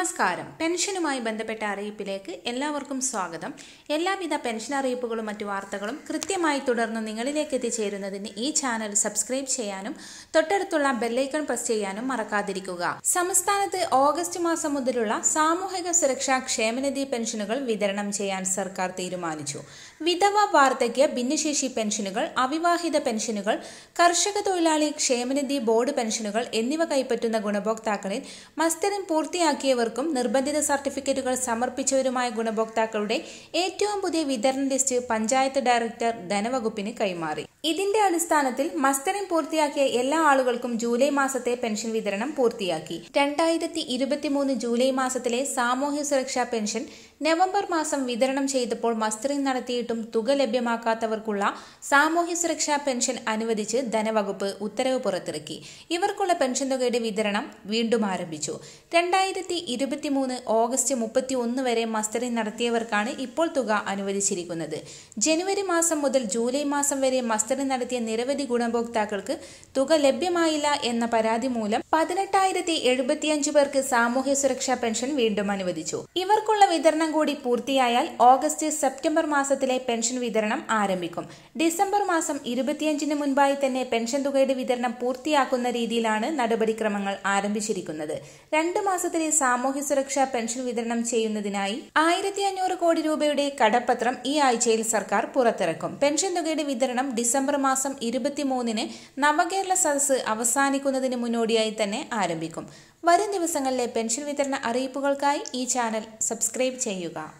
നമസ്കാരം. പെൻഷനുമായി ബന്ധപ്പെട്ട അറിയിപ്പിലേക്ക് എല്ലാവർക്കും സ്വാഗതം. എല്ലാവിധ പെൻഷൻ അറിയിപ്പുകളും മറ്റു വാർത്തകളും കൃത്യമായി തുടർന്ന് നിങ്ങളിലേക്ക് എത്തിച്ചേരുന്നതിന് ഈ ചാനൽ സബ്സ്ക്രൈബ് ചെയ്യാനും തൊട്ടടുത്തുള്ള ബെല്ലൈക്കൺ പ്രസ് ചെയ്യാനും മറക്കാതിരിക്കുക. സംസ്ഥാനത്ത് ഓഗസ്റ്റ് മാസം മുതലുള്ള സാമൂഹിക സുരക്ഷാ ക്ഷേമനിധി പെൻഷനുകൾ വിതരണം ചെയ്യാൻ സർക്കാർ തീരുമാനിച്ചു. വിധവ, വാർദ്ധക്യ, ഭിന്നശേഷി പെൻഷനുകൾ, അവിവാഹിത പെൻഷനുകൾ, കർഷക തൊഴിലാളി ക്ഷേമനിധി ബോർഡ് പെൻഷനുകൾ എന്നിവ കൈപ്പറ്റുന്ന ഗുണഭോക്താക്കളിൽ മസ്റ്ററിംഗ് പൂർത്തിയാക്കിയവർക്കും നിർബന്ധിത സർട്ടിഫിക്കറ്റുകൾ സമർപ്പിച്ചവരുമായ ഗുണഭോക്താക്കളുടെ ഏറ്റവും പുതിയ വിതരണ ലിസ്റ്റ് പഞ്ചായത്ത് ഡയറക്ടർ ധനവകുപ്പിന് കൈമാറി. ഇതിന്റെ അടിസ്ഥാനത്തിൽ മസ്റ്ററിംഗ് പൂർത്തിയാക്കിയ എല്ലാ ആളുകൾക്കും ജൂലൈ മാസത്തെ പെൻഷൻ വിതരണം പൂർത്തിയാക്കി. 2023 ജൂലൈ മാസത്തിലെ സാമൂഹ്യ സുരക്ഷാ പെൻഷൻ നവംബർ മാസം വിതരണം ചെയ്തപ്പോൾ മസ്റ്ററിംഗ് നടത്തിയിട്ടും തുക ലഭ്യമാക്കാത്തവർക്കുള്ള സാമൂഹ്യ സുരക്ഷാ പെൻഷൻ അനുവദിച്ച് ധനവകുപ്പ് ഉത്തരവ് പുറത്തിറക്കി. ഇവർക്കുള്ള പെൻഷൻ തുകയുടെ വിതരണം വീണ്ടും ആരംഭിച്ചു. 2023 ഓഗസ്റ്റ് 31 വരെ മസ്റ്ററിംഗ് നടത്തിയവർക്കാണ് ഇപ്പോൾ തുക അനുവദിച്ചിരിക്കുന്നത്. ജനുവരി മാസം മുതൽ ജൂലൈ മാസം വരെ മസ്റ്ററിംഗ് നടത്തിയ നിരവധി ഗുണഭോക്താക്കൾക്ക് തുക ലഭ്യമായില്ല എന്ന പരാതി മൂലം 18,075 പേർക്ക് സാമൂഹ്യ സുരക്ഷാ പെൻഷൻ വീണ്ടും അനുവദിച്ചു. ഇവർക്കുള്ള വിതരണം കൂടി പൂർത്തിയായാൽ ഓഗസ്റ്റ് സെപ്റ്റംബർ മാസത്തിലെ പെൻഷൻ വിതരണം ആരംഭിക്കും. ഡിസംബർ മാസം 25-ന് മുൻപായി തന്നെ പെൻഷൻ തുകയുടെ വിതരണം പൂർത്തിയാക്കുന്ന രീതിയിലാണ് നടപടിക്രമങ്ങൾ ആരംഭിച്ചിരിക്കുന്നത്. 2 മാസത്തിലെ സാമൂഹ്യ സുരക്ഷാ പെൻഷൻ വിതരണം ചെയ്യുന്നതിനായി 1,500 കോടി രൂപയുടെ കടപ്പത്രം ഈ ആഴ്ചയിൽ സർക്കാർ പുറത്തിറക്കും. പെൻഷൻ തുകയുടെ വിതരണം ഡിസംബർ മാസം 23-ന് നവകേരള സദസ്സ് അവസാനിക്കുന്നതിന് മുന്നോടിയായി തന്നെ ആരംഭിക്കും. വരും ദിവസങ്ങളിലെ പെൻഷൻ വിതരണ അറിയിപ്പുകൾക്കായി ഈ ചാനൽ സബ്സ്ക്രൈബ് ചെയ്യുക.